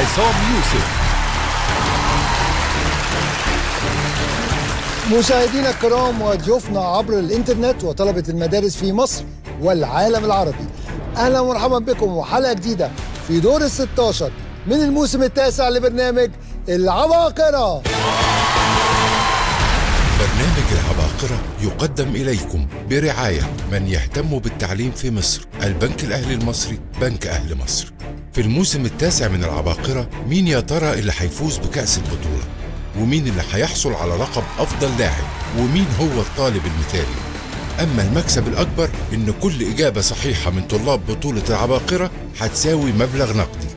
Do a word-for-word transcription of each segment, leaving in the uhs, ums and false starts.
عصام يوسف. مشاهدينا الكرام وضيوفنا عبر الانترنت وطلبة المدارس في مصر والعالم العربي، اهلا ومرحبا بكم وحلقه جديده في دور ال ستاشر من الموسم التاسع لبرنامج العباقرة. برنامج العباقرة يقدم إليكم برعاية من يهتم بالتعليم في مصر، البنك الأهلي المصري، بنك أهل مصر. في الموسم التاسع من العباقرة، مين يا ترى اللي هيفوز بكأس البطولة؟ ومين اللي هيحصل على لقب أفضل لاعب؟ ومين هو الطالب المثالي؟ أما المكسب الأكبر إن كل إجابة صحيحة من طلاب بطولة العباقرة هتساوي مبلغ نقدي.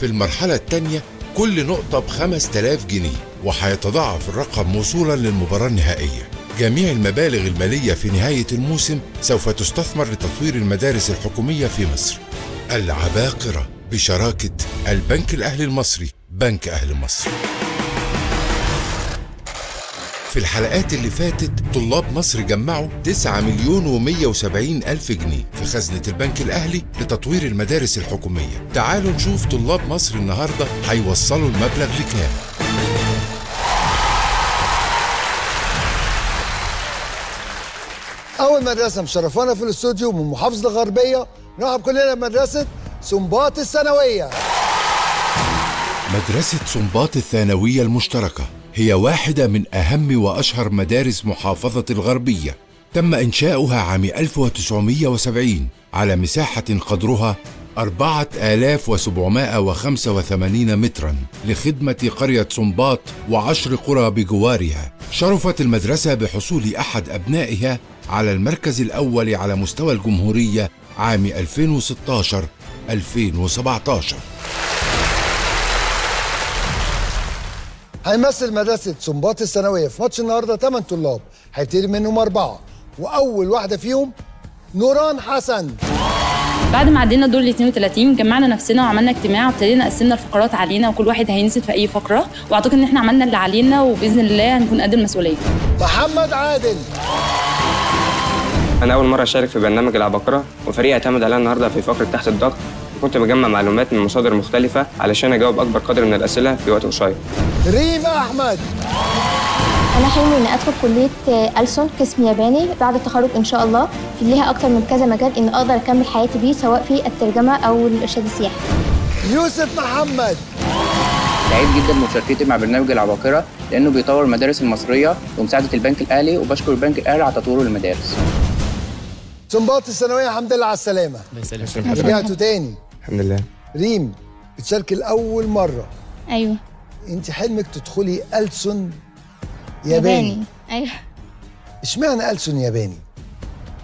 في المرحلة الثانية، كل نقطة بخمس تلاف جنيه وهيتضاعف الرقم وصولا للمباراة النهائية. جميع المبالغ المالية في نهاية الموسم سوف تستثمر لتطوير المدارس الحكومية في مصر. العباقرة بشراكة البنك الأهلي المصري، بنك أهل مصر. في الحلقات اللي فاتت طلاب مصر جمعوا تسعة مليون ومية وسبعين ألف جنيه في خزنة البنك الأهلي لتطوير المدارس الحكومية. تعالوا نشوف طلاب مصر النهاردة هيوصلوا المبلغ لكام. أول مدرسة مشرفانا في الاستوديو من محافظة الغربية، نرحب كلنا بمدرسة سنباط الثانوية. مدرسة سنباط الثانوية المشتركة هي واحدة من أهم وأشهر مدارس محافظة الغربية، تم إنشاؤها عام ألف وتسعمية وسبعين على مساحة قدرها أربعة آلاف وسبعمية وخمسة وثمانين متراً لخدمة قرية سنباط وعشر قرى بجوارها. شرفت المدرسة بحصول أحد أبنائها على المركز الأول على مستوى الجمهورية عام ألفين وستاشر ألفين وسبعتاشر. هيمثل مدرسة سنباط الثانوية في ماتش النهارده تمن طلاب، هيبتدي منهم أربعة، وأول واحدة فيهم نوران حسن. بعد ما عدينا الدور ال اتنين وتلاتين جمعنا نفسنا وعملنا اجتماع وابتدينا قسمنا الفقرات علينا، وكل واحد هينزل في أي فقرة، وأعتقد إن إحنا عملنا اللي علينا وبإذن الله هنكون قد المسؤولية. محمد عادل. أنا أول مرة أشارك في برنامج العباقرة، وفريقي اعتمد عليا النهارده في فقرة تحت الضغط، وكنت بجمع معلومات من مصادر مختلفة علشان أجاوب أكبر قدر من الأسئلة في وقت قصير. ريم أحمد. أنا حلمي إني أدخل كلية ألسن قسم ياباني بعد التخرج إن شاء الله، في ليها أكتر من كذا مجال إني أقدر أكمل حياتي بيه، سواء في الترجمة أو الإرشاد السياحي. يوسف محمد. سعيد جدا بمشاركتي مع برنامج العباقرة لأنه بيطور المدارس المصرية ومساعدة البنك الأهلي، وبشكر البنك الأهلي على تطوير المدارس. سنباط الثانوية، الحمد لله على السلامة. الله يسلمك. رجعتوا تاني. الحمد لله. ريم، بتشاركي لأول مرة. أيوه. أنت حلمك تدخلي ألسن ياباني. ياباني. أيوه. إشمعنى ألسن ياباني؟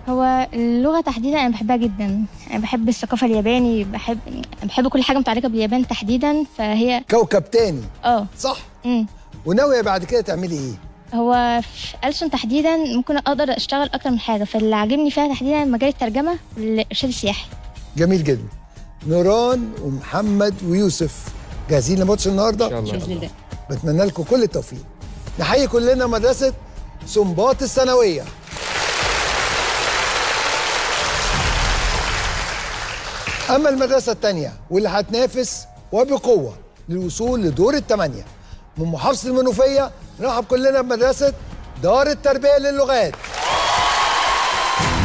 هو اللغة تحديدا أنا بحبها جدا، أنا بحب الثقافة الياباني، بحب بحب كل حاجة متعلقة باليابان تحديدا، فهي كوكب تاني. أه. صح؟ امم وناوية بعد كده تعملي إيه؟ هو في ألسن تحديدا ممكن اقدر اشتغل اكتر من حاجه، فاللي عاجبني فيها تحديدا مجال الترجمه والارشاد السياحي. جميل جدا. نوران ومحمد ويوسف جاهزين لماتش النهارده؟ ان شاء الله. باذن الله. بتمنى لكم كل التوفيق. نحيي كلنا مدرسه سنباط الثانويه. اما المدرسه الثانيه واللي هتنافس وبقوه للوصول لدور الثمانيه من محافظه المنوفيه، نرحب كلنا بمدرسة دار التربية للغات.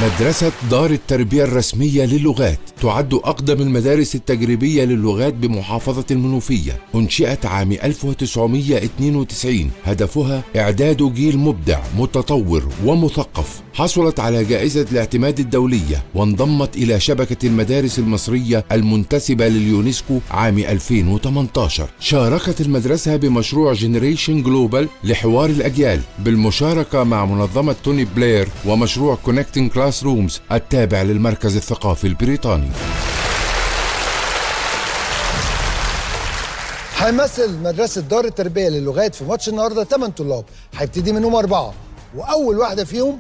مدرسة دار التربية الرسمية للغات تعد أقدم المدارس التجريبية للغات بمحافظة المنوفية، أنشئت عام ألف وتسعمية اتنين وتسعين، هدفها إعداد جيل مبدع متطور ومثقف. حصلت على جائزة الاعتماد الدولية وانضمت إلى شبكة المدارس المصرية المنتسبة لليونسكو عام ألفين وتمنتاشر. شاركت المدرسة بمشروع جنريشن جلوبال لحوار الأجيال بالمشاركة مع منظمة توني بلير ومشروع كونكتنج كلاس رومز التابع للمركز الثقافي البريطاني. هيمثل مدرسة دار التربية للغات في ماتش النهارده تمن طلاب، هيبتدي منهم أربعة، وأول واحدة فيهم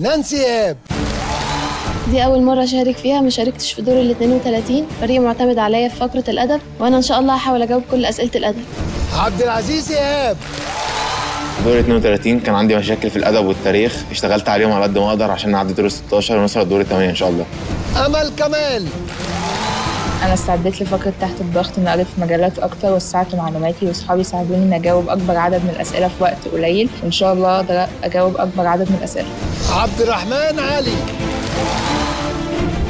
نانسي إيهاب. دي أول مرة أشارك فيها، ما شاركتش في دور ال اتنين وتلاتين، فريق معتمد عليا في فقرة الأدب، وأنا إن شاء الله هحاول أجاوب كل أسئلة الأدب. عبد العزيز إيهاب. دور اتنين وتلاتين كان عندي مشاكل في الأدب والتاريخ، اشتغلت عليهم على قد ما أقدر عشان نعدي دور ستاشر ونوصل للدور التمانية إن شاء الله. أمل كمال. أنا استعدت لفقرة تحت الضغط إني قريت في مجالات أكتر وسعت معلوماتي، وأصحابي ساعدوني إني أجاوب أكبر عدد من الأسئلة في وقت قليل، وإن شاء الله أقدر أجاوب أكبر عدد من الأسئلة. عبد الرحمن علي.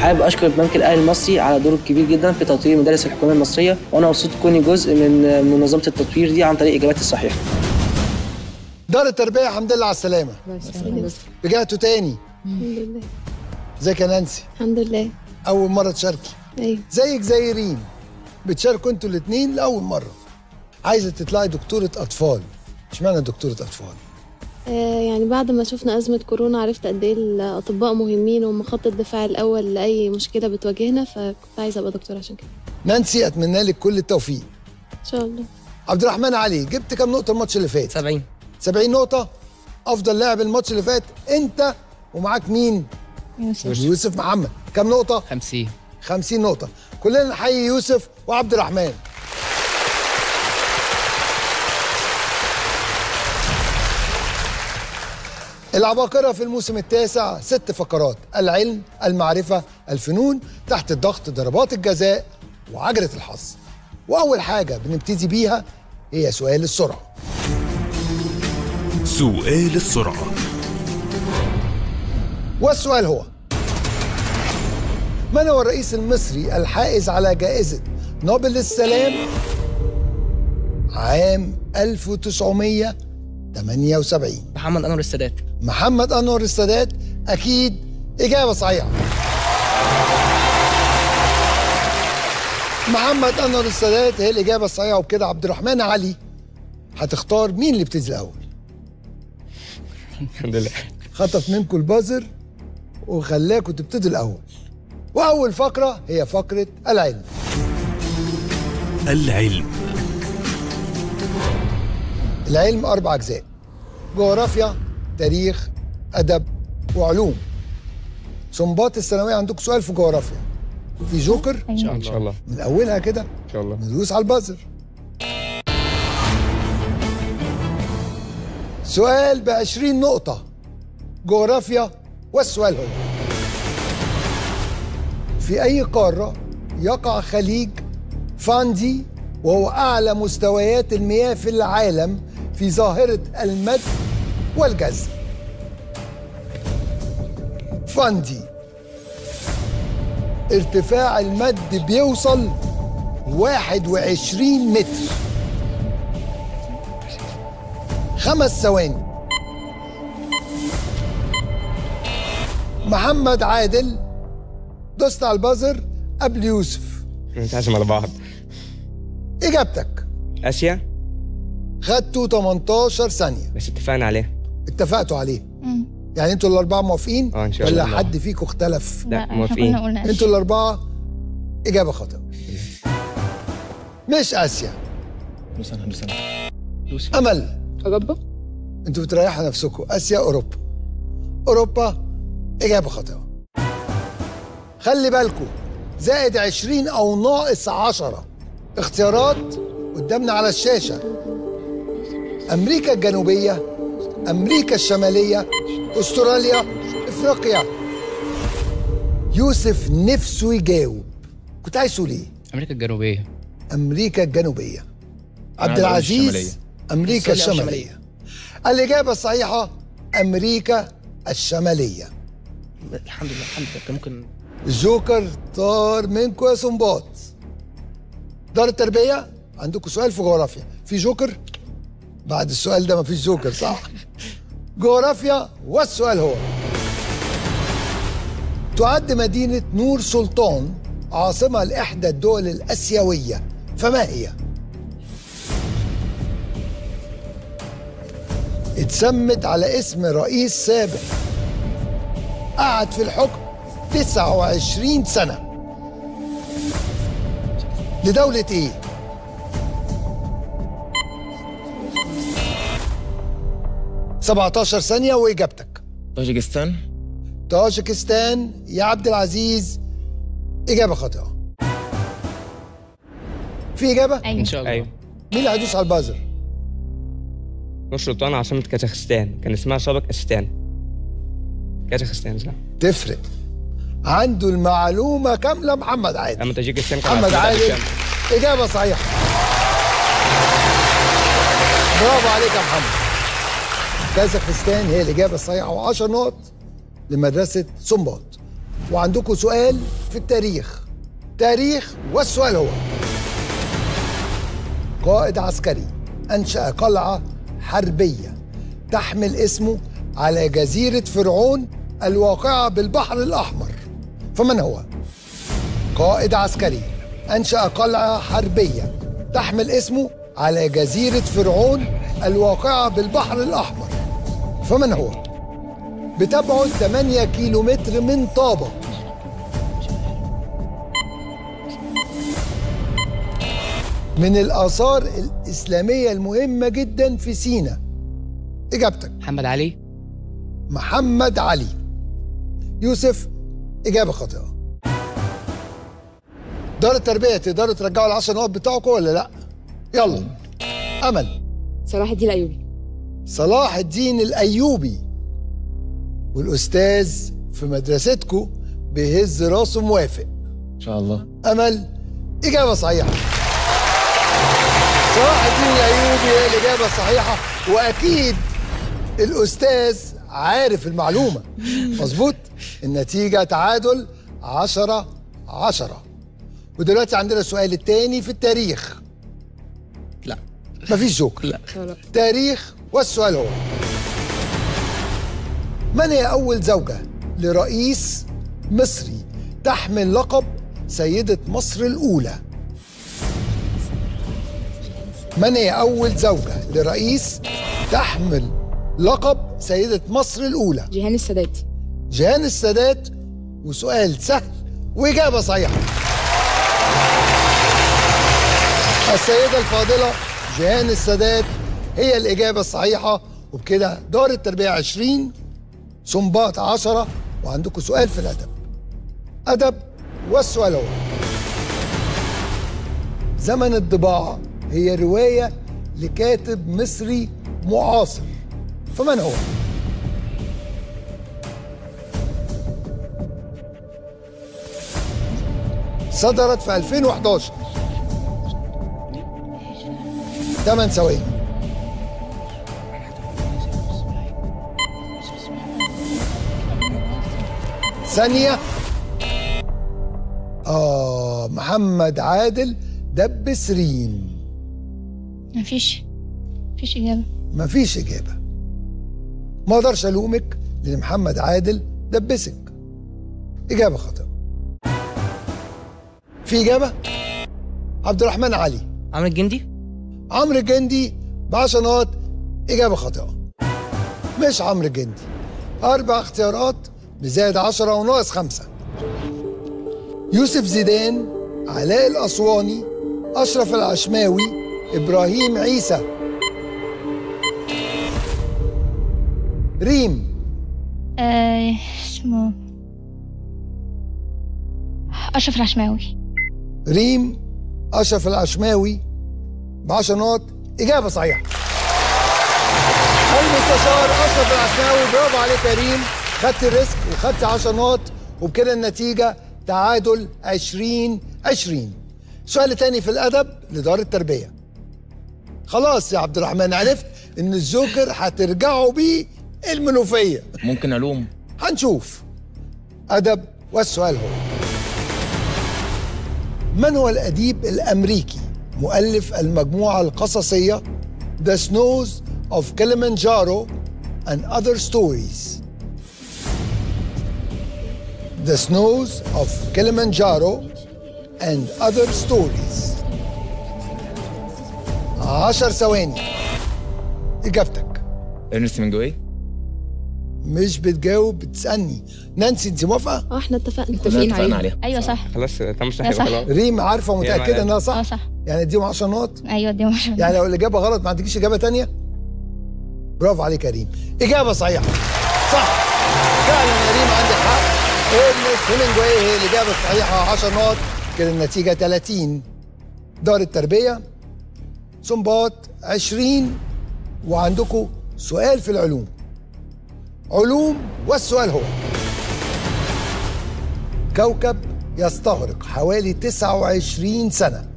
حابب أشكر البنك الأهلي المصري على دوره الكبير جدا في تطوير المدارس الحكومية المصرية، وأنا مبسوط كوني جزء من منظمة التطوير دي عن طريق إجاباتي الصحيحة. دار التربية الحمد لله على السلامة. رجعتوا تاني. الحمد لله. ازيك يا نانسي؟ الحمد لله. أول مرة تشاركي؟ أيوه. زيك زي ريم، بتشاركوا أنتوا الاتنين لأول مرة. عايزة تطلعي دكتورة أطفال، اشمعنى دكتورة أطفال؟ آه يعني بعد ما شفنا أزمة كورونا عرفت قد إيه الأطباء مهمين وهم خط الدفاع الأول لأي مشكلة بتواجهنا، فكنت عايزة أبقى دكتورة عشان كده. نانسي أتمنى لك كل التوفيق. إن شاء الله. عبد الرحمن علي، جبت كام نقطة الماتش اللي فات؟ سبعين. سبعين نقطة. أفضل لاعب الماتش اللي فات أنت، ومعاك مين؟ يوسف. يوسف محمد. كم نقطة؟ خمسين. خمسين نقطة. كلنا نحيي يوسف وعبد الرحمن. العباقرة في الموسم التاسع ست فقرات: العلم، المعرفة، الفنون، تحت الضغط، ضربات الجزاء، وعجلة الحظ. وأول حاجة بنبتدي بيها هي سؤال السرعة. سؤال السرعة، والسؤال هو: من هو الرئيس المصري الحائز على جائزة نوبل للسلام عام ألف وتسعمية وتمانية وسبعين؟ محمد أنور السادات. محمد أنور السادات، أكيد إجابة صحيحة. محمد أنور السادات هي الإجابة الصحيحة. وبكده عبد الرحمن علي هتختار مين اللي بتنزل الأول؟ الحمد لله. خطف منكم البازر وخلاكوا تبتدوا الأول. وأول فقرة هي فقرة العلم. العلم العلم أربع أجزاء: جغرافيا، تاريخ، أدب، وعلوم. سنباط الثانوية عندك سؤال في جغرافيا. في جوكر؟ إن شاء الله. من أولها كده إن شاء الله ندوس على البازر. سؤال ب عشرين نقطة جغرافيا، والسؤال هو: في أي قارة يقع خليج فاندي وهو أعلى مستويات المياه في العالم في ظاهرة المد والجزر؟ فاندي ارتفاع المد بيوصل واحد وعشرين متر. خمس ثواني. محمد عادل، دوست على البازر قبل يوسف. نتعزم على بعض. اجابتك اسيا. خدتوا تمنتاشر ثانية بس. اتفقنا عليه. اتفقتوا عليه. امم يعني انتوا الأربعة موافقين؟ اه ان شاء الله. ولا حد فيكم اختلف؟ لا موافقين. انتوا الأربعة. إجابة خاطئة. مش اسيا. روسيا. روسيا. روسيا. امل. اوروبا. انتوا بتريحوا نفسكم. اسيا اوروبا. اوروبا إجابة خاطئة. خلي بالكم، زائد عشرين أو ناقص عشرة. اختيارات قدامنا على الشاشة: أمريكا الجنوبية، أمريكا الشمالية، أستراليا، إفريقيا. يوسف نفسه يجاوب، كنت عايز تقول إيه؟ أمريكا الجنوبية. أمريكا الجنوبية. عبد العزيز، أمريكا الشمالية. الإجابة الصحيحة أمريكا الشمالية. الحمد لله. الحمد لله. ممكن الجوكر طار منكم يا سنباط. دار التربية عندكم سؤال في جغرافيا. في جوكر؟ بعد السؤال ده مفيش جوكر صح؟ جغرافيا، والسؤال هو: تعد مدينة نور سلطان عاصمة لإحدى الدول الآسيوية، فما هي؟ اتسمت على اسم رئيس سابق قعد في الحكم تسعة وعشرين سنة. لدولة إيه؟ سبعتاشر ثانية وإجابتك. طاجكستان. طاجكستان يا عبد العزيز. إجابة خاطئة. في إجابة؟ أيوة. إن شاء الله. أيوة. مين اللي هيدوس على البازر؟ نور سلطان عاصمة كازاخستان، كان اسمها سابق أستان. كازاخستان صح؟ تفرق. عنده المعلومة كاملة. محمد عادل. محمد عادل إجابة صحيحة. برافو عليك يا محمد. كازاخستان هي الإجابة الصحيحة، وعشر نقط لمدرسة سنباط. وعندكم سؤال في التاريخ، تاريخ، والسؤال هو: قائد عسكري أنشأ قلعة حربية تحمل اسمه على جزيرة فرعون الواقعة بالبحر الأحمر، فمن هو؟ قائد عسكري أنشأ قلعة حربية تحمل اسمه على جزيرة فرعون الواقعة بالبحر الأحمر، فمن هو؟ بتبعد ثمانية كيلومتر من طابة. من الآثار الإسلامية المهمة جدا في سينا. إجابتك محمد علي. محمد علي. يوسف إجابة خاطئة. دار التربية تقدروا ترجعوا العشر نقط بتاعكم ولا لأ؟ يلا. أمل. صلاح الدين الأيوبي. صلاح الدين الأيوبي، والأستاذ في مدرستكم بيهز راسه موافق إن شاء الله. أمل إجابة صحيحة. صلاح الدين الأيوبي هي الإجابة الصحيحة، وأكيد الأستاذ عارف المعلومة. مظبوط. النتيجة تعادل عشرة عشرة. ودلوقتي عندنا السؤال التاني في التاريخ. لا مفيش جوكر. لا تاريخ، والسؤال هو: من هي أول زوجة لرئيس مصري تحمل لقب سيدة مصر الأولى؟ من هي أول زوجة لرئيس تحمل لقب سيدة مصر الأولى؟ جيهان السادات. جيهان السادات، وسؤال سهل وإجابة صحيحة. السيدة الفاضلة جيهان السادات هي الإجابة الصحيحة. وبكده دار التربية عشرين، سنباط عشرة. وعندكم سؤال في الأدب. أدب، والسؤال هو: زمن الضباع هي رواية لكاتب مصري معاصر، فمن هو؟ صدرت في ألفين وأحد عشر. ثمان ثواني. ثانية. آه محمد عادل دب سرين. مفيش مفيش إجابة. مفيش إجابة. ما أقدرش ألومك لأن محمد عادل دبسك. إجابة خاطئة. في إجابة؟ عبد الرحمن علي. عمرو الجندي. عمرو الجندي بعشر نقط. إجابة خاطئة. مش عمرو الجندي. أربع اختيارات بزائد عشرة وناقص خمسة. يوسف زيدان، علاء الأسواني، أشرف العشماوي، إبراهيم عيسى. ريم. آه، اسمه أشرف العشماوي. ريم أشرف العشماوي بعشر نقط. إجابة صحيحة. المستشار أشرف العشماوي. برافو عليك يا ريم، خدت الريسك وخدت عشر نقط، وبكده النتيجة تعادل عشرين عشرين. سؤال تاني في الأدب لدار التربية. خلاص يا عبد الرحمن، عرفت إن الجوكر هترجعوا بيه المنوفية. ممكن ألوم. هنشوف. أدب، والسؤال هو: من هو الأديب الأمريكي مؤلف المجموعة القصصية The Snows of Kilimanjaro and Other Stories؟ The Snows of Kilimanjaro and Other Stories. عشر ثواني. إجابتك إرنست هيمنجواي. مش بتجاوب، بتسألني. نانسي انت موافقة؟ اه احنا اتفقنا متفقين عليها. ايوه صح. خلاص تمام صح. ريم عارفة ومتأكدة انها صح؟ اه صح. يعني اديهم عشر نقط؟ ايوه اديهم عشر نقط. يعني لو الإجابة غلط ما عندكيش إجابة تانية؟ برافو عليك يا ريم. إجابة صحيحة. صح فعلا يا ريم، عندك حق. إرنست هيمنجواي هي الإجابة الصحيحة. عشر نقط. كده النتيجة ثلاثين. دار التربية سنباط عشرين. وعندكم سؤال في العلوم. علوم، والسؤال هو: الكوكب يستغرق حوالي تسعة وعشرين سنة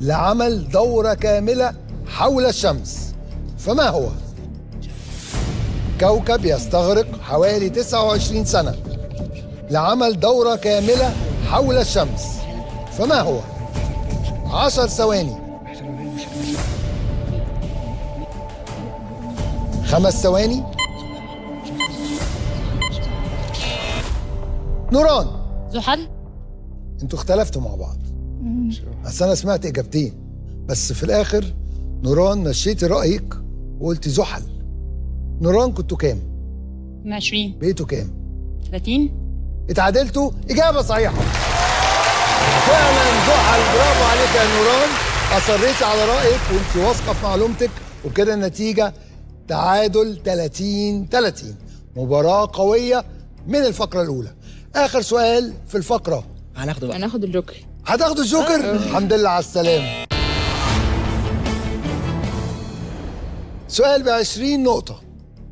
لعمل دورة كاملة حول الشمس، فما هو؟ كوكب يستغرق حوالي تسعة وعشرين سنة لعمل دورة كاملة حول الشمس، فما هو؟ عشر ثواني، خمس ثواني. نوران، زحل، انتوا اختلفتوا مع بعض. بس انا سمعت اجابتين بس في الاخر نوران مشيتي رايك وقلتي زحل. نوران كنتوا كام؟ عشرين. بقيتوا كام؟ ثلاثين. اتعادلتوا. اجابه صحيحه فعلا، زحل. برافو عليك يا نوران، اصريتي على رايك وانت واثقه في معلومتك، وكده النتيجه تعادل ثلاثين ثلاثين. مباراه قويه من الفقره الاولى. اخر سؤال في الفقره هناخده بقى. هناخد الجوكر. هتاخدوا الجوكر؟ الحمد لله على السلامه. سؤال ب عشرين نقطه،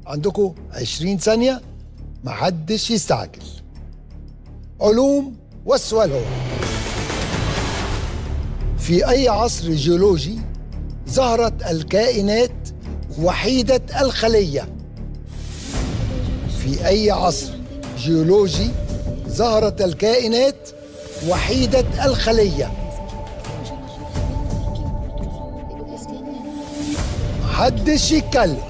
عندكم عشرين ثانيه، محدش يستعجل. علوم، والسؤال هو: في اي عصر جيولوجي ظهرت الكائنات وحيده الخليه؟ في اي عصر جيولوجي ظهرت الكائنات وحيدة الخلية؟ محدش يتكلم.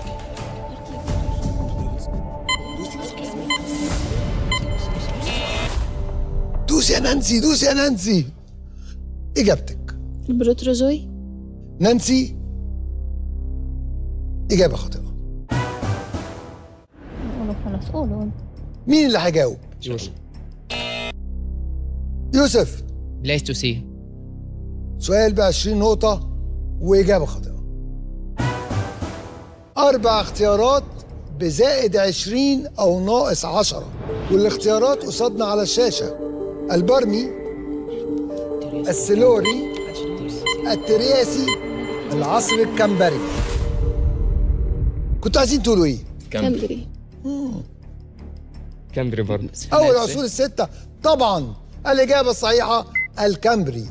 دوس يا نانسي، دوس يا نانسي. إجابتك البروتروزوي. نانسي، إجابة خاطئة. مين اللي هيجاوب؟ يوسف. يوسف. بلايستوسين. سؤال ب عشرين نقطة وإجابة خاطئة. أربع اختيارات بزائد عشرين أو ناقص عشرة، والاختيارات قصادنا على الشاشة: البرمي، السلوري، الترياسي، العصر الكامبري. كنتوا عايزين تقولوا إيه؟ كامبري. كامبري برضه أول العصور الستة طبعاً. الإجابة الصحيحة الكامبري.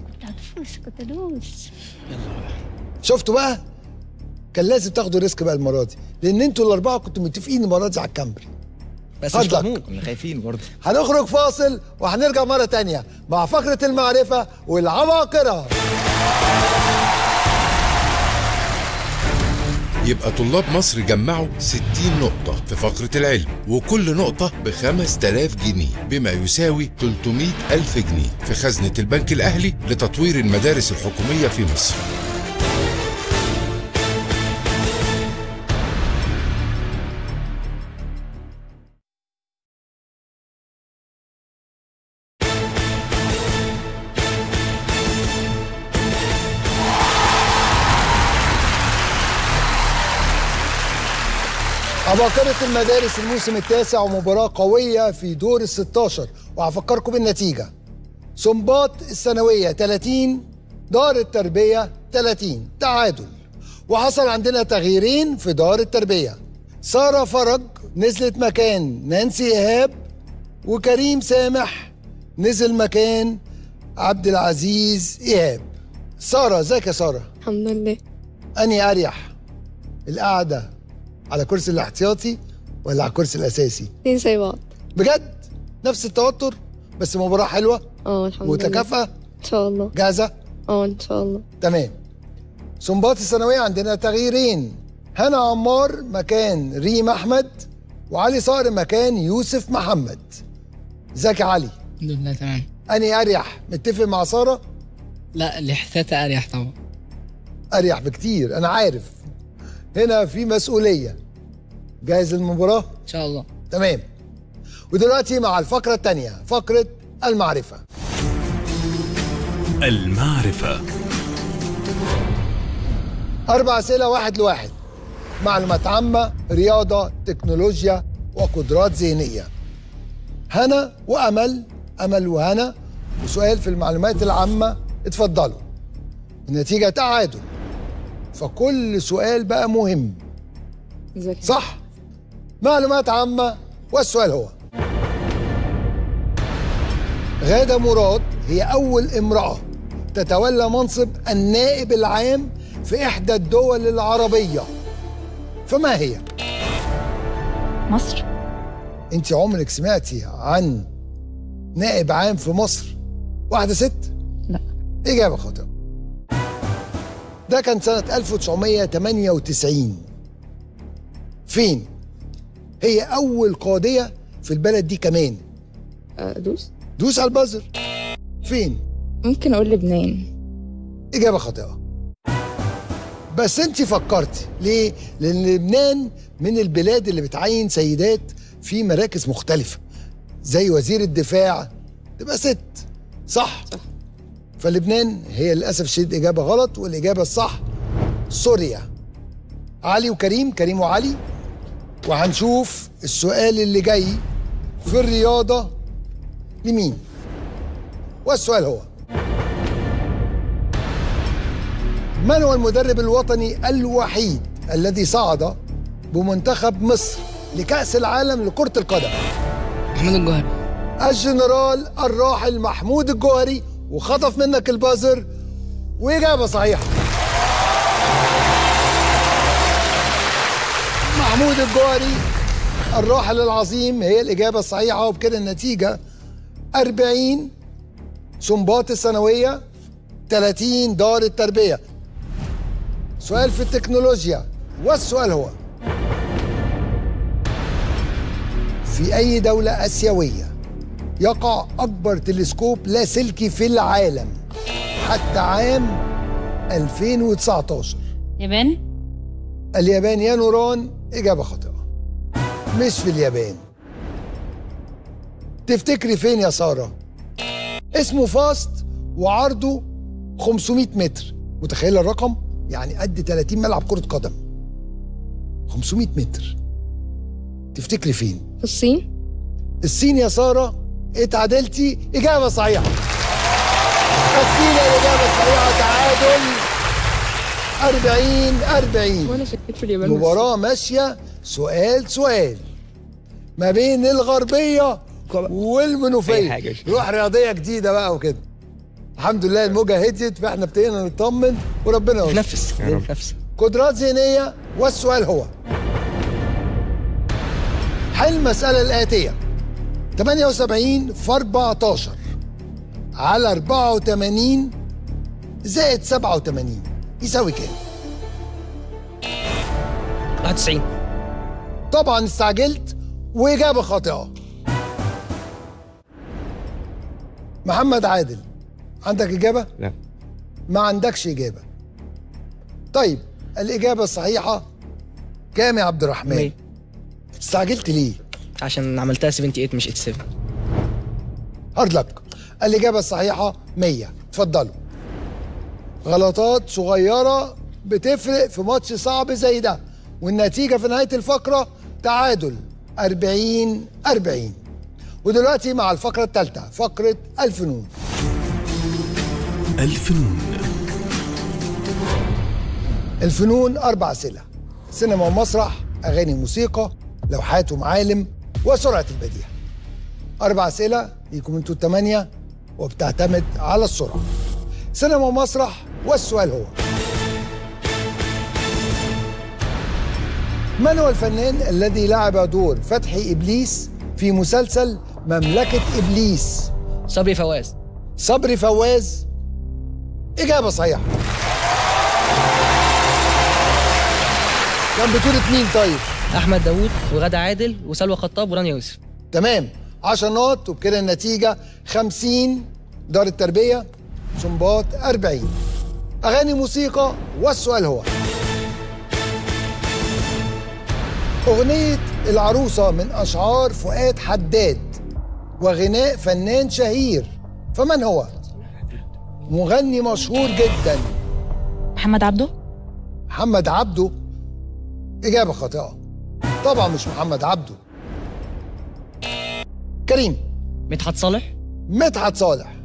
شفتوا بقى؟ كان لازم تاخدوا ريسك بقى المرة دي، لأن أنتوا الأربعة كنتوا متفقين المرة دي على الكامبري. بس مش مضمون، كنا خايفين برضه. هنخرج فاصل وهنرجع مرة تانية مع فقرة المعرفة والعباقرة. يبقى طلاب مصر جمعوا ستين نقطة في فقرة العلم، وكل نقطة ب خمسة آلاف جنيه، بما يساوي ثلاثمائة ألف جنيه في خزنة البنك الأهلي لتطوير المدارس الحكومية في مصر. عباقرة المدارس الموسم التاسع، ومباراة قوية في دور ال ستاشر، وهفكركم بالنتيجة: سنباط الثانوية ثلاثين، دار التربية ثلاثين، تعادل. وحصل عندنا تغييرين في دار التربية، سارة فرج نزلت مكان نانسي إيهاب، وكريم سامح نزل مكان عبد العزيز إيهاب. سارة، ازيك يا سارة؟ الحمد لله. أني أريح القعدة على كرسي الاحتياطي ولا على الكرسي الاساسي؟ اتنين زي بعض. بجد؟ نفس التوتر بس مباراه حلوه. اه الحمد لله. متكافئه؟ ان شاء الله. جاهزه؟ اه ان شاء الله. تمام. سنباط الثانويه عندنا تغييرين: هنا عمار مكان ريم احمد، وعلي صقر مكان يوسف محمد. ازيك يا علي؟ الحمد لله تمام. اني اريح، متفق مع ساره؟ لا، الاحساسه اريح طبعا. اريح بكتير، انا عارف. هنا في مسؤولية. جاهز للمباراة؟ إن شاء الله. تمام. ودلوقتي مع الفقرة الثانية، فقرة المعرفة. المعرفة. أربع أسئلة واحد لواحد. معلومات عامة، رياضة، تكنولوجيا، وقدرات ذهنية. هنا وأمل، أمل وهنا، وسؤال في المعلومات العامة. اتفضلوا. النتيجة تعادل. فكل سؤال بقى مهم. صح؟ معلومات عامة، والسؤال هو: غادة مراد هي أول امرأة تتولى منصب النائب العام في إحدى الدول العربية، فما هي؟ مصر. أنت عمرك سمعتي عن نائب عام في مصر واحدة ست؟ لا. إجابة خاطئة. ده كان سنة ألف وتسعمية تمانية وتسعين. فين؟ هي أول قاضية في البلد دي كمان. دوس؟ دوس على البازر. فين؟ ممكن أقول لبنان. إجابة خاطئة. بس أنت فكرتي ليه؟ لأن لبنان من البلاد اللي بتعين سيدات في مراكز مختلفة، زي وزير الدفاع تبقى ست، صح؟ صح. فلبنان هي للأسف الشديد إجابة غلط، والإجابة الصح سوريا. علي وكريم، كريم وعلي. وهنشوف السؤال اللي جاي في الرياضة لمين؟ والسؤال هو: من هو المدرب الوطني الوحيد الذي صعد بمنتخب مصر لكأس العالم لكرة القدم؟ محمود الجوهري. الجنرال الراحل محمود الجوهري، وخطف منك البازر، وإجابة صحيحة. محمود الجوهري الراحل العظيم هي الإجابة الصحيحة، وبكده النتيجة أربعين سنباط الثانوية، تلاتين دار التربية. سؤال في التكنولوجيا، والسؤال هو: في أي دولة آسيوية يقع أكبر تلسكوب لاسلكي في العالم حتى عام ألفين وتسعتاشر؟ اليابان. اليابان يا نوران. إجابة خاطئة. مش في اليابان. تفتكري فين يا سارة؟ اسمه فاست وعرضه خمسمية متر، متخيلة الرقم؟ يعني قد تلاتين ملعب كرة قدم. خمسمية متر. تفتكري فين؟ في الصين. الصين يا سارة، اتعادلتي. إجابة صحيحة. الصين الإجابة الصحيحة. تعادل أربعين أربعين. وأنا شكيت في اليابان. مباراة ماشية سؤال سؤال ما بين الغربية والمنوفية. روح رياضية جديدة بقى وكده. الحمد لله الموجة هديت، فاحنا ابتدينا نطمن وربنا يستر. نفس يا رب. نفس. قدرات ذهنية، والسؤال هو: حل المسألة الآتية: تمانية وسبعين في أربعتاشر على أربعة وتمانين زائد سبعة وتمانين يساوي كام؟ تسعين. طبعا استعجلت، وإجابة خاطئة. محمد عادل، عندك إجابة؟ لا. ما عندكش إجابة. طيب الإجابة الصحيحة كام يا عبد الرحمن؟ مي. استعجلت ليه؟ عشان عملتها سبعة وسبعين مش سبعة وتمانين. هارد لك. الإجابة الصحيحة مية. اتفضلوا. غلطات صغيرة بتفرق في ماتش صعب زي ده، والنتيجة في نهاية الفقرة تعادل أربعين أربعين. ودلوقتي مع الفقرة الثالثة، فقرة الفنون. الفنون. الفنون أربع أسئلة: سينما ومسرح، أغاني وموسيقى، لوحات ومعالم، وسرعة البديهة. أربع أسئلة ليكم أنتوا التمانية، وبتعتمد على السرعة. سينما ومسرح، والسؤال هو: من هو الفنان الذي لعب دور فتحي إبليس في مسلسل مملكة إبليس؟ صبري فواز. صبري فواز. إجابة صحيحة. كان بطولة مين طيب؟ أحمد داوود وغادة عادل وسلوى خطاب ورانيا يوسف. تمام. عشرة نقط، وبكده النتيجة خمسين دار التربية، سنباط أربعين. أغاني موسيقى، والسؤال هو: أغنية العروسة من أشعار فؤاد حداد وغناء فنان شهير، فمن هو؟ مغني مشهور جدا. محمد عبده. محمد عبده. إجابة خاطئة. طبعا مش محمد عبده. كريم. مدحت صالح. مدحت صالح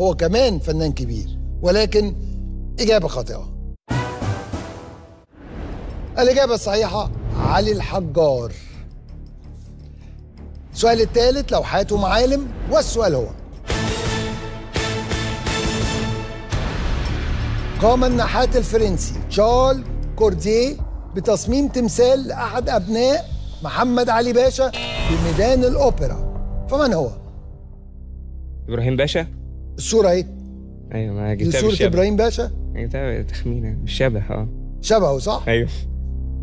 هو كمان فنان كبير، ولكن إجابة خاطئة. الإجابة الصحيحة علي الحجار. السؤال الثالث، لوحات ومعالم، والسؤال هو: قام النحات الفرنسي شارل كورديه بتصميم تمثال لأحد أبناء محمد علي باشا بميدان الأوبرا، فمن هو؟ إبراهيم باشا؟ الصورة إيه؟ أيوه ما جبتها بالشبه. صورة إبراهيم باشا؟ جبتها تخمينة بالشبه. أه شبهه صح؟ أيوه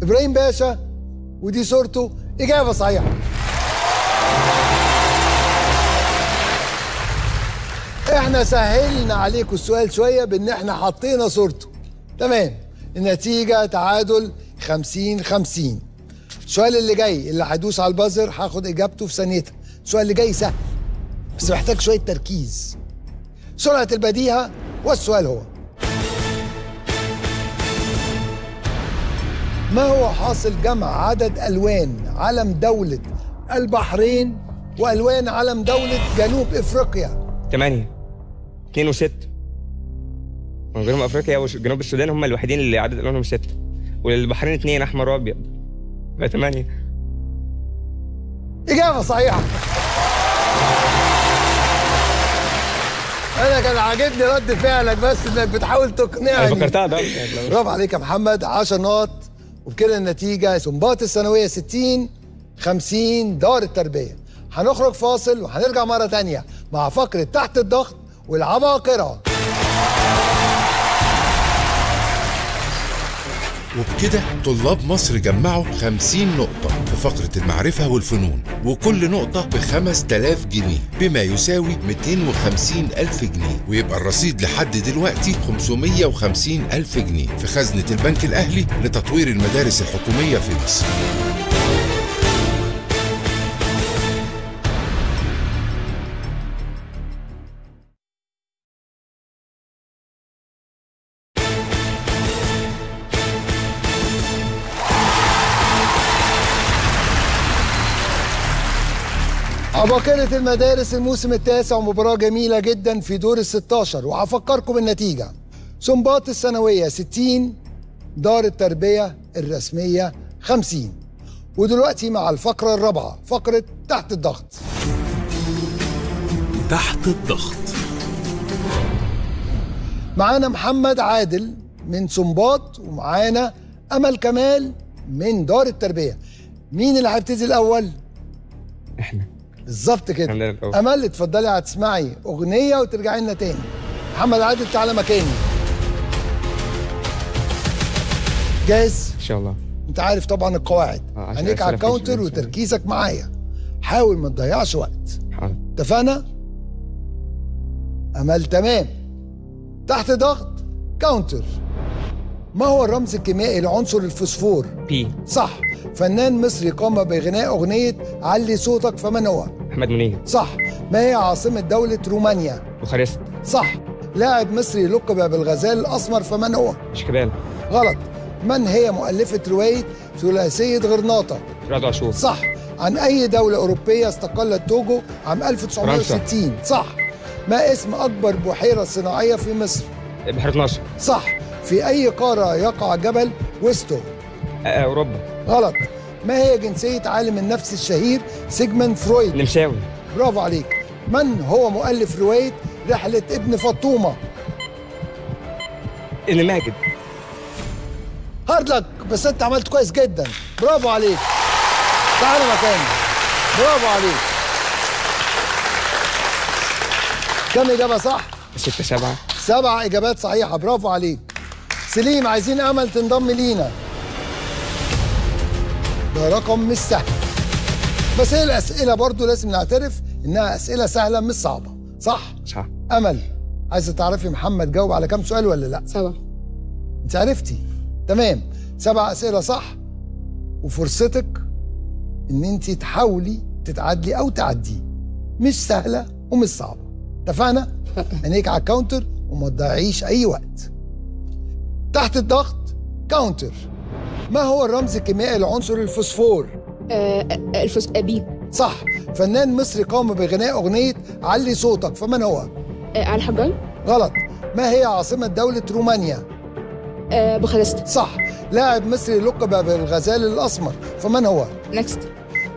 إبراهيم باشا ودي صورته. إجابة صحيحة. إحنا سهلنا عليكم السؤال شوية بإن إحنا حطينا صورته. تمام، النتيجة تعادل خمسين خمسين. السؤال اللي جاي اللي هيدوس على البازر هاخد إجابته في ثانيتها. السؤال اللي جاي سهل بس محتاج شوية تركيز، سرعة البديهة. والسؤال هو: ما هو حاصل جمع عدد ألوان علم دولة البحرين وألوان علم دولة جنوب إفريقيا؟ ثمانية. اثنين وستة. جنوب أفريقيا وجنوب السودان هم الوحيدين اللي عدد ألوانهم ستة، والبحرين اثنين أحمر وأبيض، يبقى ثمانية. إجابة صحيحة. أنا كان عاجبني رد فعلك بس إنك بتحاول تقنعني. أنا فكرتها ده. برافو عليك يا محمد، عشرة نقط. وبكده النتيجة سنباط الثانوية ستين خمسين دار التربية. هنخرج فاصل وهنرجع مرة تانية مع فقرة تحت الضغط والعباقرة. وبكده طلاب مصر جمعوا خمسين نقطة في فقرة المعرفة والفنون، وكل نقطة بخمس تلاف جنيه بما يساوي مئتين وخمسين ألف جنيه، ويبقى الرصيد لحد دلوقتي خمسمئة وخمسين ألف جنيه في خزنة البنك الأهلي لتطوير المدارس الحكومية في مصر. عباقرة المدارس الموسم التاسع، مباراة جميلة جدا في دور ال ستاشر، وهفكركم بالنتيجة. سنباط الثانوية ستين، دار التربية الرسمية خمسين. ودلوقتي مع الفقرة الرابعة، فقرة تحت الضغط. تحت الضغط. معانا محمد عادل من سنباط، ومعانا أمل كمال من دار التربية. مين اللي هيبتدي الأول؟ احنا بالظبط كده. امل اتفضلي، هتسمعي اغنيه وترجعي لنا تاني. محمد عادل تعالى مكاني. جاهز؟ ان شاء الله. انت عارف طبعا القواعد، عينيك على الكاونتر وتركيزك معايا، حاول ما تضيعش وقت. حاضر، اتفقنا؟ امل تمام. تحت ضغط كاونتر. ما هو الرمز الكيميائي لعنصر الفوسفور؟ بي. صح. فنان مصري قام بغناء أغنية علي صوتك، فمن هو؟ أحمد منير. صح. ما هي عاصمة دولة رومانيا؟ بوخارست. صح. لاعب مصري لقب بالغزال الأسمر، فمن هو؟ شيكابالا. غلط. من هي مؤلفة رواية ثلاثية غرناطة؟ رضوى عاشور. صح. عن أي دولة أوروبية استقلت توجو عام ألف وتسعمئة وستين؟ صح. ما اسم أكبر بحيرة صناعية في مصر؟ بحيرة ناصر. صح. في أي قارة يقع جبل ويستو؟ أوروبا. غلط. ما هي جنسية عالم النفس الشهير سيجموند فرويد؟ النمساوي. برافو عليك. من هو مؤلف رواية رحلة ابن فطومة؟ ابن ماجد. هارد لك بس أنت عملت كويس جدا، برافو عليك. تعالى مكاني. برافو عليك. كم إجابة صح؟ ستة سبعة. سبع إجابات صحيحة، برافو عليك. سليم، عايزين أمل تنضم لينا. ده رقم مش سهل، بس هي الأسئلة برضو لازم نعترف إنها أسئلة سهلة مش صعبة، صح؟ صح. أمل، عايزة تعرفي محمد جاوب على كام سؤال ولا لأ؟ سبعة. أنت عرفتي؟ تمام، سبع أسئلة صح، وفرصتك إن أنت تحاولي تتعادلي أو تعديه. مش سهلة ومش صعبة، اتفقنا؟ عينيك على الكاونتر وما تضيعيش أي وقت. تحت الضغط كاونتر. ما هو الرمز الكيميائي لعنصر الفوسفور؟ آه الفوس بي. صح. فنان مصري قام بغناء أغنية علي صوتك، فمن هو؟ آه علي حجاج. غلط. ما هي عاصمة دولة رومانيا؟ آه بوخارست. صح. لاعب مصري لقب بالغزال الأسمر، فمن هو؟ نكست.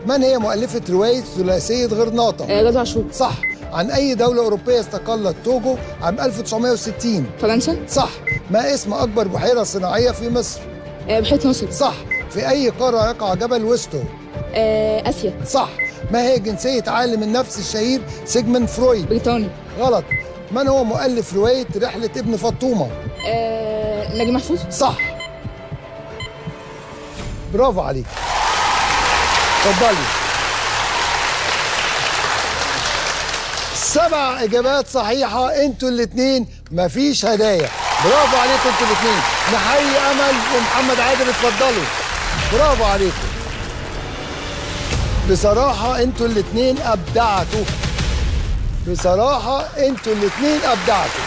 من هي مؤلفة رواية ثلاثية غرناطة؟ آه رضوى عاشور. صح. عن أي دولة أوروبية استقلت توجو عام ألف وتسعمائة وستين؟ فرنسا. صح. ما اسم أكبر بحيرة صناعية في مصر؟ بحيرة ناصر. صح. في أي قارة يقع جبل ويستو؟ آسيا. صح. ما هي جنسية عالم النفس الشهير سيجموند فرويد؟ بريطاني. غلط. من هو مؤلف رواية رحلة ابن فطومة؟ آه... نجيب محفوظ. صح. برافو عليك. اتفضلي. سبع إجابات صحيحة انتوا الاتنين، مفيش هدايا. برافو عليكم انتوا الاتنين. نحيي أمل ومحمد عادل، اتفضلوا. برافو عليكم. بصراحة انتوا الاتنين أبدعتوا. بصراحة انتوا الاتنين أبدعتوا.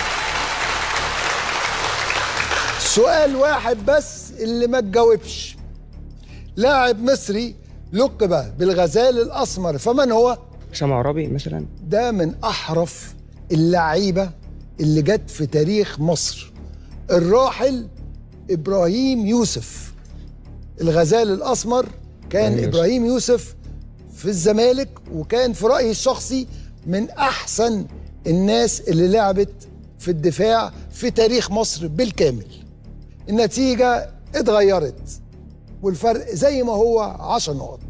سؤال واحد بس اللي ما تجاوبش. لاعب مصري لقب بالغزال الأسمر، فمن هو؟ هشام عرابي مثلا. ده من أحرف اللعيبة اللي جت في تاريخ مصر. الراحل إبراهيم يوسف. الغزال الأسمر كان إبراهيم يوسف في الزمالك، وكان في رأيي الشخصي من أحسن الناس اللي لعبت في الدفاع في تاريخ مصر بالكامل. النتيجة اتغيرت والفرق زي ما هو عشر نقط.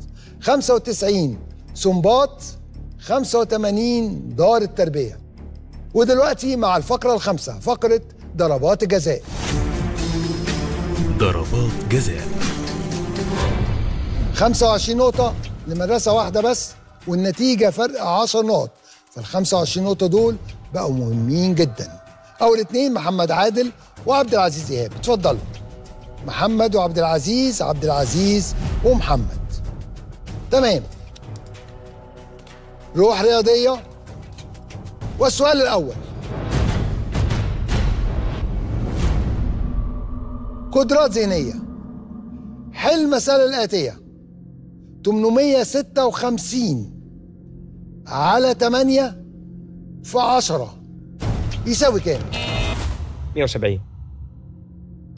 خمسة وتسعين سنباط، خمسة وثمانين دار التربية. ودلوقتي مع الفقرة الخامسة، فقرة ضربات جزاء. ضربات جزاء. خمسة وعشرين نقطة لمدرسة واحدة بس، والنتيجة فرق عشر نقط. فال خمسة وعشرين نقطة دول بقوا مهمين جدا. أول اتنين محمد عادل وعبد العزيز إيهاب، اتفضلوا. محمد وعبد العزيز، عبد العزيز ومحمد. تمام. روح رياضية. والسؤال الأول: قدرات ذهنية. حل المسألة الآتية: ثمانمائة وستة وخمسين على ثمانية في عشرة يساوي كام؟ مائة وسبعين.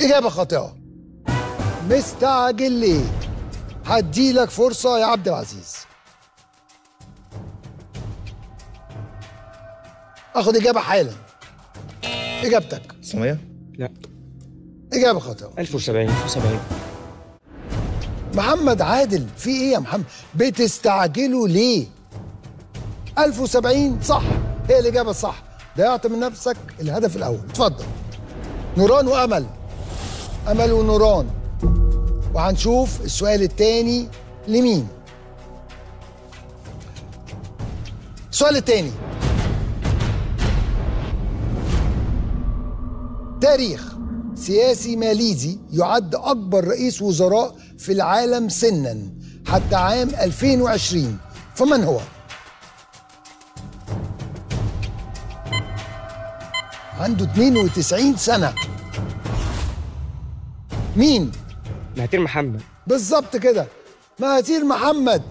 إجابة خاطئة. مستعجل ليه؟ هديلك فرصة يا عبد العزيز. آخد إجابة حالا. إجابتك تسعمائة؟ لا. إجابة خاطئة. ألف وسبعين. ألف وسبعين. محمد عادل في إيه يا محمد؟ بتستعجلوا ليه؟ ألف وسبعين صح، هي الإجابة الصح. ضيعت من نفسك الهدف الأول. اتفضل. نوران وأمل. أمل ونوران. وهنشوف السؤال الثاني لمين. السؤال الثاني: تاريخ سياسي ماليزي يعد أكبر رئيس وزراء في العالم سنا حتى عام ألفين وعشرين، فمن هو؟ عنده اثنين وتسعين سنة. مين؟ مهاتير محمد. بالظبط كده، مهاتير محمد.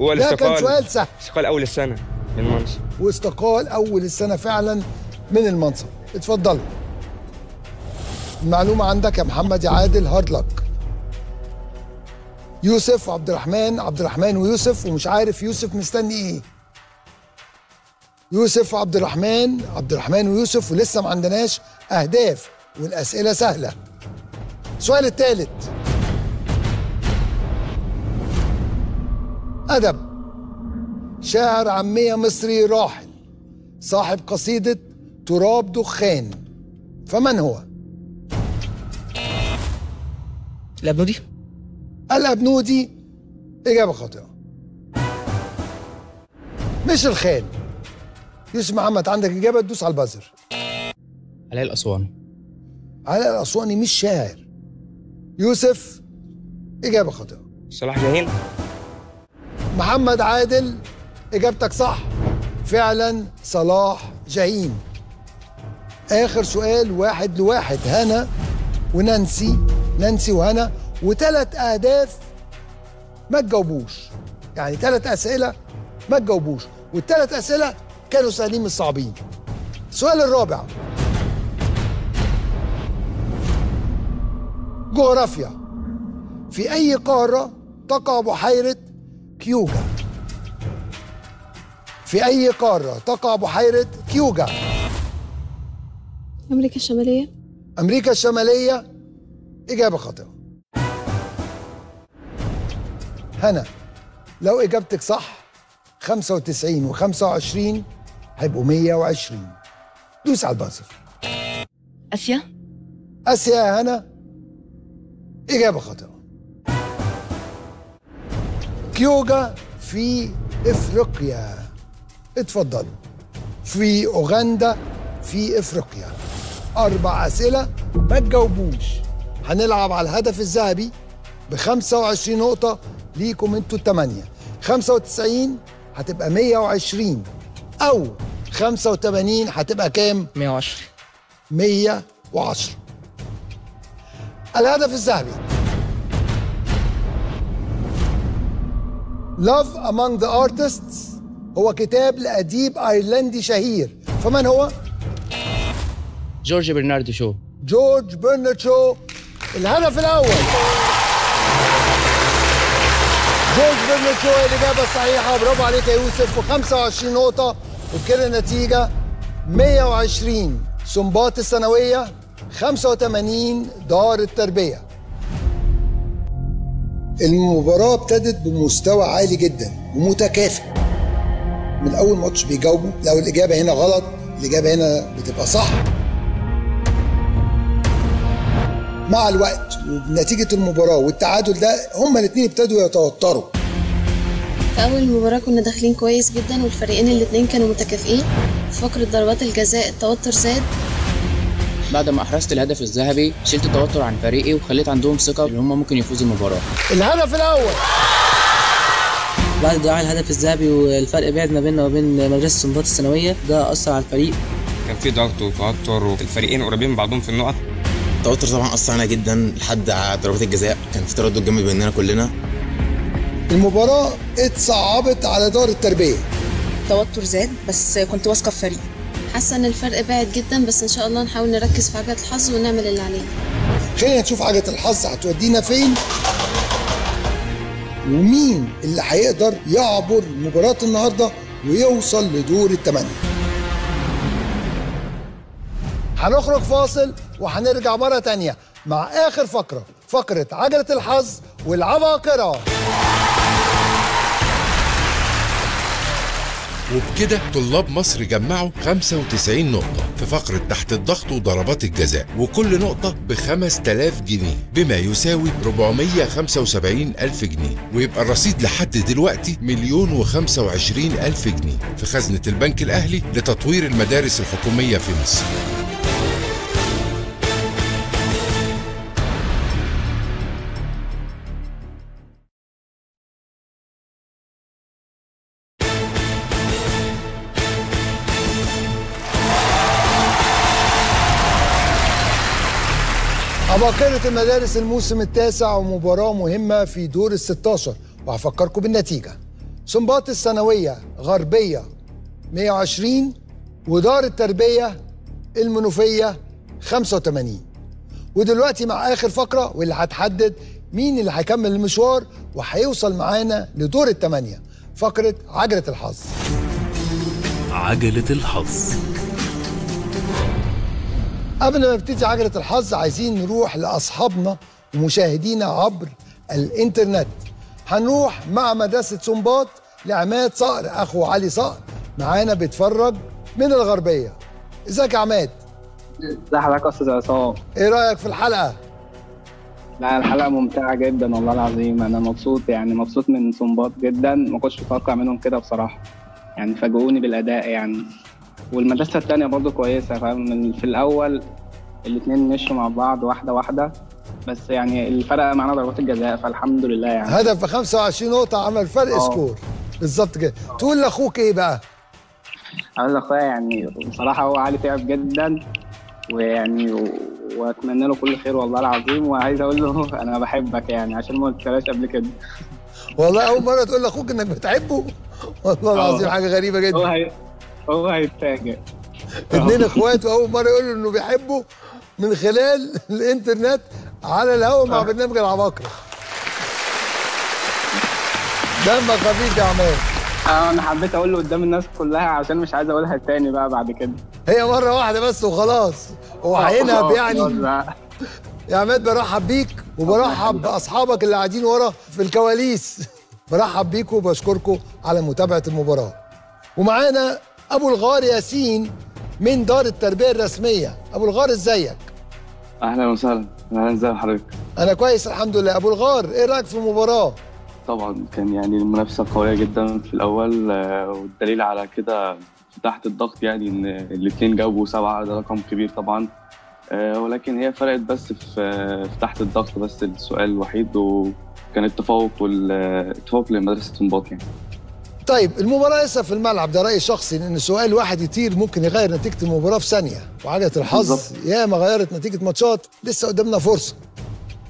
هو اللي استقال. ده كان سؤال سهل. استقال أول السنة من المنصب. واستقال أول السنة فعلا من المنصب. اتفضلوا. المعلومة عندك يا محمد يا عادل، هارد لك. يوسف وعبد الرحمن، عبد الرحمن ويوسف، ومش عارف يوسف مستني إيه. يوسف وعبد الرحمن، عبد الرحمن ويوسف، ولسه ما عندناش أهداف والأسئلة سهلة. السؤال الثالث: أدب شاعر عامية مصري راحل صاحب قصيدة تراب دخان، فمن هو؟ الأبنودي. الأبنودي. إجابة خاطئة. مش الخان. يوسف محمد عندك إجابة، تدوس على البازر. علاء الأسواني. علاء الأسواني مش شاعر. يوسف إجابة خاطئة. صلاح جاهين. محمد عادل إجابتك صح، فعلا صلاح جاهين. آخر سؤال، واحد لواحد. هنا ونانسي، نانسي وهنا، وثلاث أهداف ما تجاوبوش، يعني ثلاث أسئلة ما تجاوبوش، والثلاث أسئلة كانوا سهلين من الصعبين. السؤال الرابع: جغرافيا. في أي قارة تقع بحيرة كيوجا؟ في أي قارة تقع بحيرة كيوجا؟ أمريكا الشمالية. أمريكا الشمالية إجابة خاطئة. هنا لو إجابتك صح خمسة وتسعين و خمسة وعشرين هيبقوا مية وعشرين. دوس على البازر. آسيا. آسيا يا هنا إجابة خاطئة. كيوجا في إفريقيا. اتفضلوا. في أوغندا في إفريقيا. أربع أسئلة ما تجاوبوش هنلعب على الهدف الذهبي ب خمسة وعشرين نقطة ليكم انتوا الثمانية. خمسة وتسعين هتبقى مية وعشرين أو خمسة وتمانين هتبقى كام؟ مية وعشرة. مية وعشرة. الهدف الذهبي Love Among the Artists هو كتاب لأديب أيرلندي شهير، فمن هو؟ جورج برنارد شو. جورج برنارد شو. الهدف الأول. جورج برنارد شو الإجابة الصحيحة، برافو عليك يا يوسف، وخمسة وعشرين نقطة وبكده النتيجة مية وعشرين سنباط الثانوية، خمسة وتمانين دار التربية. المباراة ابتدت بمستوى عالي جدا ومتكافئ. من أول ماتش بيجاوبوا، لو الإجابة هنا غلط الإجابة هنا بتبقى صح. مع الوقت وبنتيجة المباراة والتعادل ده هما الاتنين ابتدوا يتوتروا. في أول مباراة كنا داخلين كويس جدا والفريقين الاتنين كانوا متكافئين. في فقرة ضربات الجزاء التوتر زاد. بعد ما أحرزت الهدف الذهبي شلت التوتر عن فريقي وخليت عندهم ثقة إن هما ممكن يفوزوا المباراة. الهدف الأول. بعد ضياع الهدف الذهبي والفرق بعد ما بيننا وبين مدرسة سنباط الثانوية ده أثر على الفريق. كان في ضغط وتوتر والفريقين قريبين من بعضهم في النقط. التوتر طبعا أثر علينا جدا لحد ضربات الجزاء، كان في تردد جامد بيننا كلنا. المباراة اتصعبت على دار التربية. التوتر زاد بس كنت واثقة في فريقي. حاسة إن الفرق بعد جدا بس إن شاء الله نحاول نركز في عجلة الحظ ونعمل اللي علينا. خلينا نشوف عجلة الحظ هتودينا فين؟ ومين اللي هيقدر يعبر مباراة النهارده ويوصل لدور الثمانية؟ هنخرج فاصل وهنرجع مرة تانية مع آخر فقرة، فقرة عجلة الحظ والعباقرة. وبكده طلاب مصر جمعوا خمسة وتسعين نقطة في فقرة تحت الضغط وضربات الجزاء، وكل نقطة ب خمسة آلاف جنيه بما يساوي أربعمية وخمسة وسبعين ألف جنيه، ويبقى الرصيد لحد دلوقتي مليون وخمسة وعشرين ألف جنيه في خزنة البنك الأهلي لتطوير المدارس الحكومية في مصر. عباقرة المدارس الموسم التاسع ومباراة مهمة في دور الستاشر، وهفكركم بالنتيجة. سنباط الثانوية غربية مية وعشرين ودار التربية المنوفية خمسة وتمانين. ودلوقتي مع آخر فقرة واللي هتحدد مين اللي هيكمل المشوار وهيوصل معانا لدور الثمانية، فقرة عجلة الحظ. عجلة الحظ. قبل ما نبتدي عجلة الحظ عايزين نروح لأصحابنا ومشاهدينا عبر الإنترنت. هنروح مع مدرسة سنباط لعماد صقر، أخو علي صقر معانا بيتفرج من الغربية. إزيك يا عماد؟ إزي حضرتك يا أستاذ عصام؟ إيه رأيك في الحلقة؟ لا الحلقة ممتعة جدا والله العظيم، أنا مبسوط يعني مبسوط من سنباط جدا، ما كنتش متوقع منهم كده بصراحة، يعني فاجئوني بالأداء يعني. والمدرسة التانية برضو كويسة، فاهم في الأول الاتنين مشوا مع بعض واحدة واحدة، بس يعني الفرق معانا ضربات الجزاء فالحمد لله يعني. هدف ب خمسة وعشرين نقطة عمل فرق أوه. سكور بالظبط كده. تقول لأخوك إيه بقى؟ أقول لأخويا يعني بصراحة هو علي تعب جدا ويعني و... وأتمنى له كل خير والله العظيم، وعايز أقول له أنا بحبك يعني عشان ما قلتلهاش قبل كده. والله أول مرة تقول لأخوك إنك بتحبه؟ والله العظيم حاجة غريبة جدا. أوه. هو هيتفاجئ. اتنين اخوات واول مره يقولوا انه بيحبوا من خلال الانترنت على الهوا مع برنامج العباقرة. دمك خفيف يا عماد. انا حبيت اقوله قدام الناس كلها عشان مش عايز اقولها تاني بقى بعد كده. هي مره واحده بس وخلاص، وعينها يعني. يا عماد برحب بيك وبرحب باصحابك اللي قاعدين ورا في الكواليس. برحب بيكم وبشكركم على متابعه المباراه. ومعانا ابو الغار ياسين من دار التربيه الرسميه. ابو الغار ازيك؟ اهلا وسهلا. اهلا، ازي حضرتك؟ انا كويس الحمد لله. ابو الغار ايه رايك في المباراه؟ طبعا كان يعني المنافسه قويه جدا في الاول، والدليل على كده تحت الضغط يعني ان الاثنين جابوا سبعه، ده رقم كبير طبعا، ولكن هي فرقت بس في تحت الضغط، بس السؤال الوحيد، وكان التفوق والتفوق لمدرسه سنباط يعني. طيب المباراه لسه في الملعب، ده رايي شخصي، ان سؤال واحد يطير ممكن يغير نتيجه المباراه في ثانيه، وعجله الحظ ياما غيرت نتيجه ماتشات، لسه قدامنا فرصه.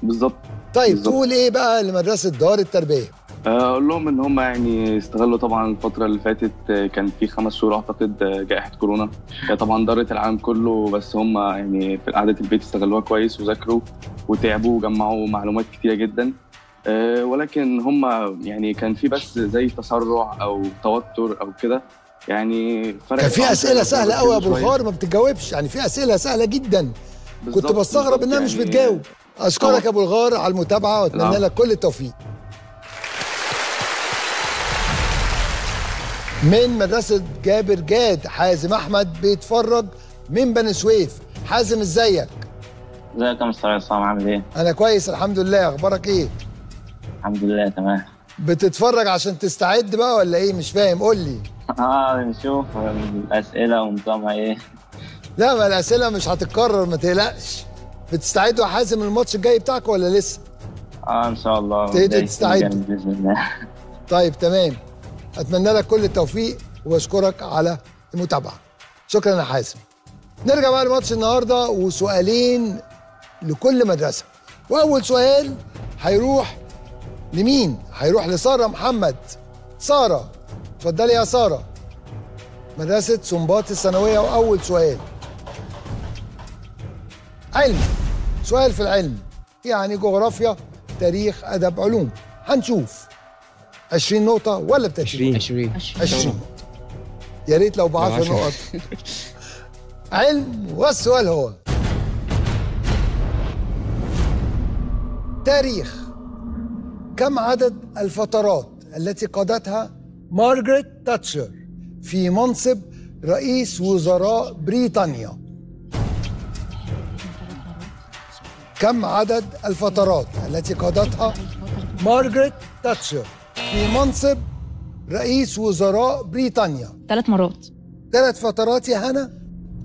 بالظبط. طيب بالزبط. تقول ايه بقى لمدرسه دار التربيه؟ اقول لهم ان هم يعني استغلوا طبعا الفتره اللي فاتت، كان في خمس شهور اعتقد جائحه كورونا، هي طبعا ضرت العالم كله، بس هم يعني في قعده البيت استغلوها كويس وذاكروا وتعبوا وجمعوا معلومات كتيره جدا، ولكن هم يعني كان في بس زي تسرع او توتر او كده يعني. كان في اسئله سهله قوي يا ابو الغار ما بتجاوبش، يعني في اسئله سهله جدا كنت بستغرب انها يعني مش بتجاوب. اشكرك يا ابو الغار على المتابعه واتمنى لك كل التوفيق. من مدرسه جابر جاد حازم احمد بيتفرج من بني سويف. حازم ازيك؟ ازيك يا مستر عصام، عامل ايه؟ انا كويس الحمد لله، اخبارك ايه؟ الحمد لله تمام. بتتفرج عشان تستعد بقى ولا ايه؟ مش فاهم، قول لي. اه نشوف الاسئله ونظامها ايه. لا ما الاسئله مش هتتكرر ما تقلقش. بتستعدوا يا حازم الماتش الجاي بتاعك ولا لسه؟ اه ان شاء الله تبتدي تستعد باذن الله. طيب تمام، اتمنى لك كل التوفيق واشكرك على المتابعه. شكرا يا حازم. نرجع بقى لماتش النهارده وسؤالين لكل مدرسه. واول سؤال هيروح لمين؟ هيروح لساره محمد. ساره اتفضلي يا ساره، مدرسه سنباط الثانويه. واول سؤال علم، سؤال في العلم يعني جغرافيا تاريخ ادب علوم، هنشوف عشرين نقطة ولا بتشرين؟ عشرين عشرين. يا ريت لو بعشر نقط. علم، والسؤال هو تاريخ. كم عدد الفترات التي قادتها مارجريت تاتشر في منصب رئيس وزراء بريطانيا؟ كم عدد الفترات التي قادتها مارجريت تاتشر في منصب رئيس وزراء بريطانيا؟ ثلاث مرات. ثلاث فترات يا هنا.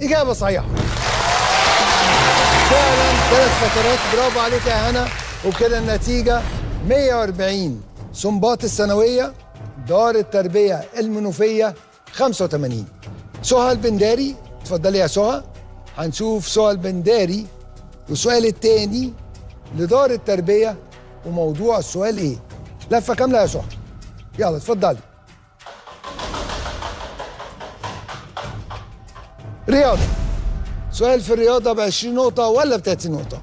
إجابة صحيحة. فعلا ثلاث فترات، برافو عليك يا هنا. وكده النتيجة مية وأربعين سنباط الثانوية، دار التربية المنوفية خمسة وثمانين. سهى البنداري اتفضلي يا سهى. هنشوف سهى البنداري والسؤال التاني لدار التربية، وموضوع السؤال إيه؟ لفة كاملة يا سهى. يلا اتفضلي. رياضة. سؤال في الرياضة ب عشرين نقطة ولا ب ثلاثين نقطة؟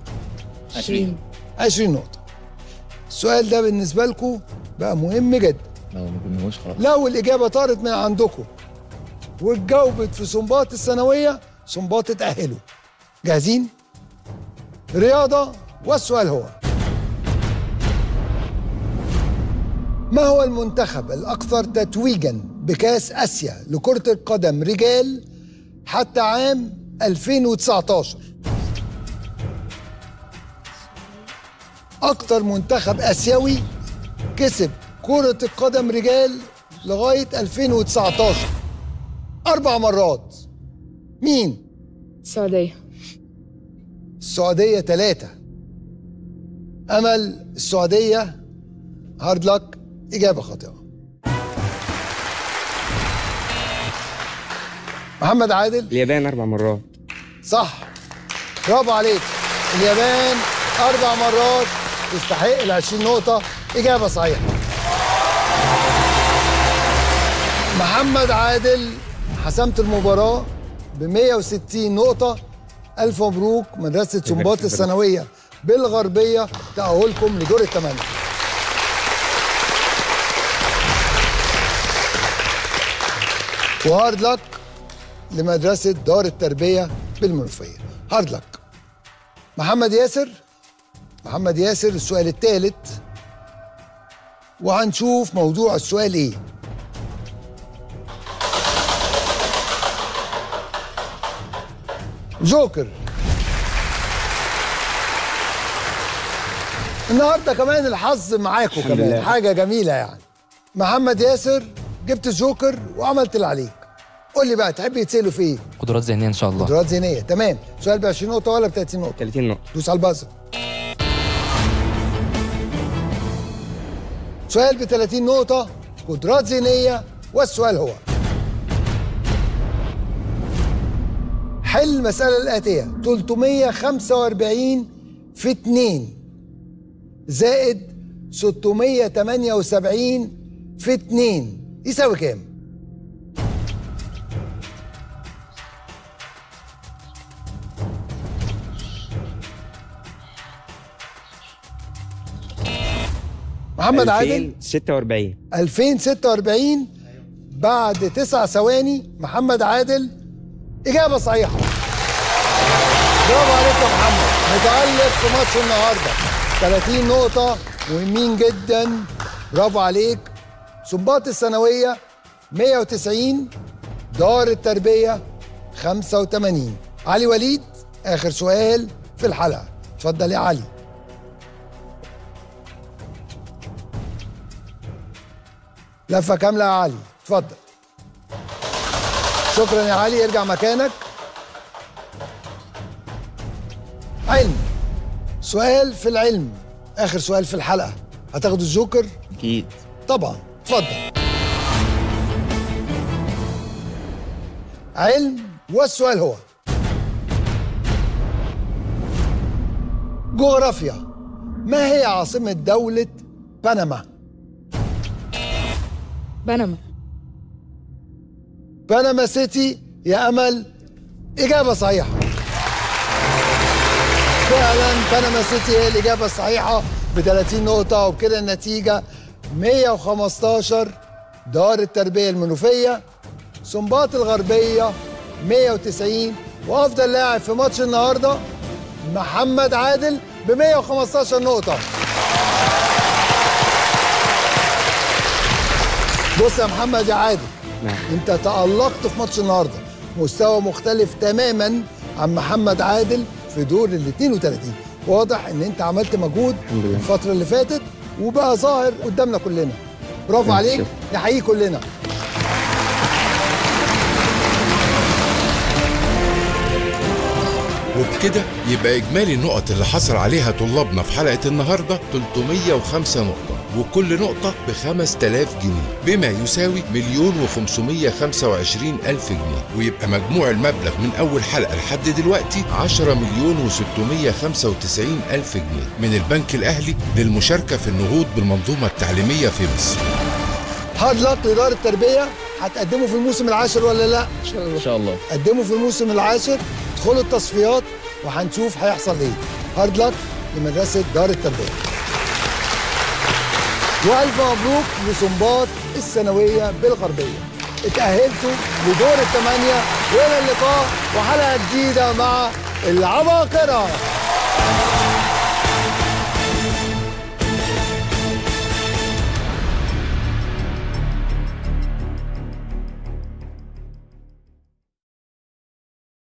عشرين. عشرين نقطة. السؤال ده بالنسبة لكم بقى مهم جدا. لو ما جبناهوش خلاص. لو الإجابة طارت من عندكم واتجاوبت في سنباط الثانوية، سنباط اتأهلوا. جاهزين؟ رياضة، والسؤال هو ما هو المنتخب الأكثر تتويجاً بكأس آسيا لكرة القدم رجال حتى عام ألفين وتسعتاشر؟ أكثر منتخب آسيوي كسب كرة القدم رجال لغاية ألفين وتسعتاشر أربع مرات، مين؟ السعودية. السعودية ثلاثة. أمل السعودية، هارد لك، إجابة خاطئة. محمد عادل. اليابان أربع مرات. صح، برافو عليك، اليابان أربع مرات تستحق ال عشرين نقطة. إجابة صحيحة. محمد عادل حسمت المباراة ب مية وستين نقطة. ألف مبروك مدرسة سنباط الثانوية بالغربية، تأهلكم لدور الثمانية. وهارد لك لمدرسة دار التربية بالمنوفية. هارد لك. محمد ياسر محمد ياسر السؤال الثالث، وهنشوف موضوع السؤال ايه. جوكر. النهارده كمان الحظ معاكم كمان، حاجه جميله يعني. محمد ياسر جبت الجوكر وعملت اللي عليك. قول لي بقى تحب يتسالوا في ايه؟ قدرات ذهنيه ان شاء الله. قدرات ذهنيه، تمام. سؤال ب عشرين نقطه ولا ب ثلاثين نقطه؟ ثلاثين نقطه. دوس على البازر. سؤال ب ثلاثين نقطه، قدرات ذهنيه، والسؤال هو حل المساله الاتيه: ثلاثمية وخمسة وأربعين في اتنين زائد ستمية وتمانية وسبعين في اتنين يساوي كام؟ محمد عادل ألفين وستة وأربعين. ألفين وستة وأربعين بعد تسع ثواني. محمد عادل إجابة صحيحة. برافو عليك يا محمد، متألق في ماتش النهارده ثلاثين نقطة مهمين جدا، برافو عليك. سنباط الثانوية مية وتسعين، دار التربية خمسة وتمانين. علي وليد آخر سؤال في الحلقة، اتفضل يا علي. لفة كاملة يا علي، اتفضل. شكرا يا علي، ارجع مكانك. علم. سؤال في العلم، آخر سؤال في الحلقة. هتاخد الجوكر؟ أكيد طبعا، اتفضل. علم، والسؤال هو جغرافيا. ما هي عاصمة دولة بنما؟ بنما بنما سيتي. يا أمل إجابة صحيحة، فعلا بنما سيتي هي الإجابة الصحيحة ب ثلاثين نقطة. وبكده النتيجة مية وخمستاشر دار التربية المنوفية، سنباط الغربية مية وتسعين، وأفضل لاعب في ماتش النهاردة محمد عادل ب مية وخمستاشر نقطة. بص يا محمد يا عادل، أنت تألقت في ماتش النهاردة، مستوى مختلف تماما عن محمد عادل في دور ال اتنين وتلاتين. واضح ان انت عملت مجهود الفتره اللي فاتت وبقى ظاهر قدامنا كلنا، برافو عليك، نحييه كلنا. وبكده يبقى اجمالي النقط اللي حصل عليها طلابنا في حلقه النهارده تلتمية وخمسة نقطه، وكل نقطه ب خمسة آلاف جنيه، بما يساوي مليون وخمسمية وخمسة وعشرين ألف جنيه، ويبقى مجموع المبلغ من أول حلقة لحد دلوقتي عشرة مليون وستمية وخمسة وتسعين ألف جنيه من البنك الأهلي للمشاركة في النهوض بالمنظومة التعليمية في مصر. هارد لك لدار التربية. هتقدموا في الموسم العاشر ولا لا؟ إن شاء الله. قدموا في الموسم العاشر، ادخلوا التصفيات وهنشوف هيحصل إيه. هارد لك لمدرسة دار التربية. وألف مبروك لسنباط الثانوية بالغربية، اتأهلتوا لدور الثمانية. وإلى اللقاء وحلقة جديدة مع العباقرة.